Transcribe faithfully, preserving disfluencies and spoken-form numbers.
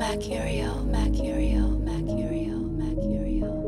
Mercurial, Mercurial, Mercurial, Mercurial.